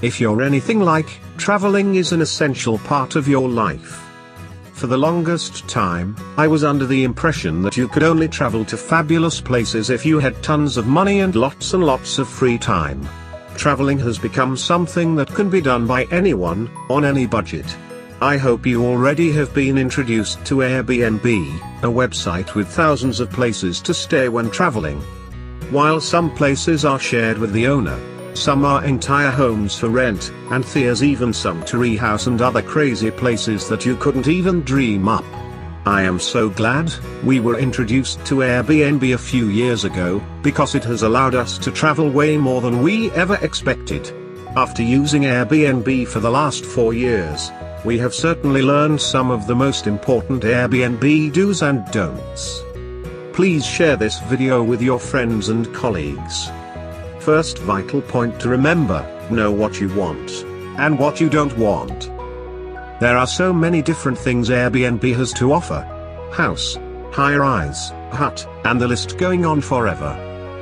If you're anything like, traveling is an essential part of your life. For the longest time, I was under the impression that you could only travel to fabulous places if you had tons of money and lots of free time. Traveling has become something that can be done by anyone, on any budget. I hope you already have been introduced to Airbnb, a website with thousands of places to stay when traveling. While some places are shared with the owner, some are entire homes for rent, and there's even some tree house and other crazy places that you couldn't even dream up. I am so glad we were introduced to Airbnb a few years ago, because it has allowed us to travel way more than we ever expected. After using Airbnb for the last 4 years, we have certainly learned some of the most important Airbnb do's and don'ts. Please share this video with your friends and colleagues. First vital point to remember, know what you want, and what you don't want. There are so many different things Airbnb has to offer. House, high-rise, hut, and the list going on forever.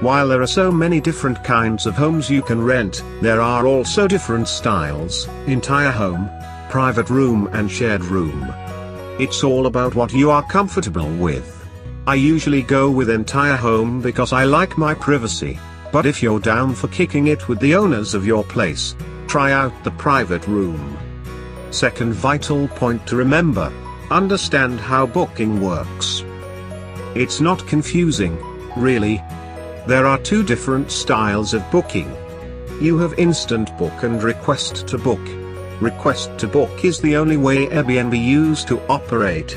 While there are so many different kinds of homes you can rent, there are also different styles, entire home, private room and shared room. It's all about what you are comfortable with. I usually go with entire home because I like my privacy. But if you're down for kicking it with the owners of your place, try out the private room. Second vital point to remember, understand how booking works. It's not confusing, really. There are two different styles of booking. You have instant book and request to book. Request to book is the only way Airbnb used to operate.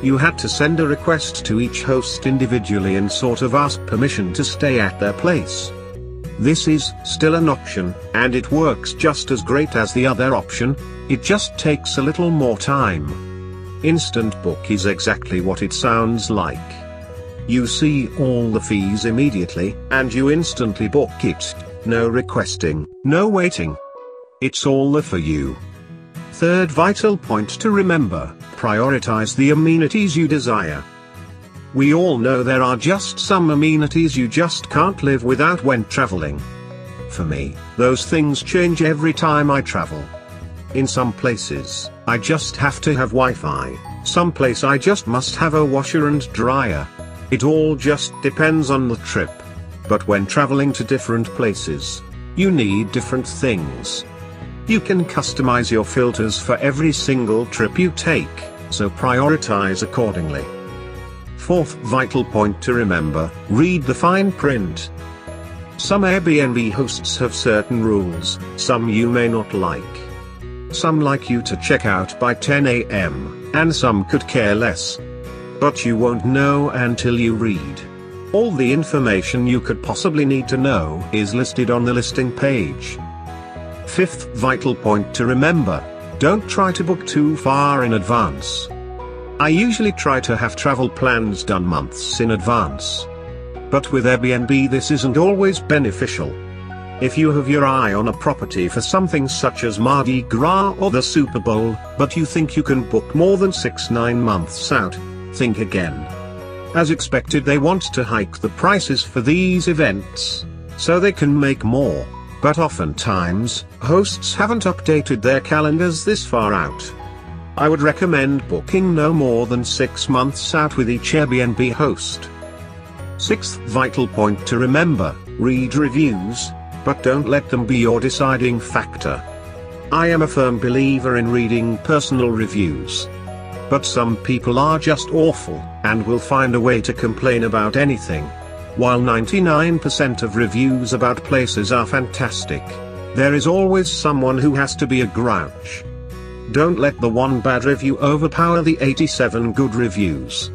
You had to send a request to each host individually and sort of ask permission to stay at their place. This is still an option, and it works just as great as the other option, it just takes a little more time. Instant book is exactly what it sounds like. You see all the fees immediately, and you instantly book it, no requesting, no waiting. It's all there for you. Third vital point to remember, prioritize the amenities you desire. We all know there are just some amenities you just can't live without when traveling. For me, those things change every time I travel. In some places, I just have to have Wi-Fi, someplace I just must have a washer and dryer. It all just depends on the trip. But when traveling to different places, you need different things. You can customize your filters for every single trip you take, so prioritize accordingly. Fourth vital point to remember, read the fine print. Some Airbnb hosts have certain rules, some you may not like. Some like you to check out by 10 a.m., and some could care less. But you won't know until you read. All the information you could possibly need to know is listed on the listing page. Fifth vital point to remember, don't try to book too far in advance. I usually try to have travel plans done months in advance. But with Airbnb this isn't always beneficial. If you have your eye on a property for something such as Mardi Gras or the Super Bowl, but you think you can book more than 6-9 months out, think again. As expected they want to hike the prices for these events, so they can make more. But oftentimes, hosts haven't updated their calendars this far out. I would recommend booking no more than 6 months out with each Airbnb host. Sixth vital point to remember, read reviews, but don't let them be your deciding factor. I am a firm believer in reading personal reviews. But some people are just awful, and will find a way to complain about anything. While 99% of reviews about places are fantastic, there is always someone who has to be a grouch. Don't let the one bad review overpower the 87 good reviews.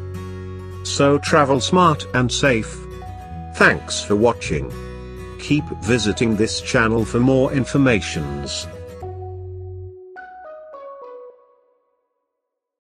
So travel smart and safe. Thanks for watching. Keep visiting this channel for more informations.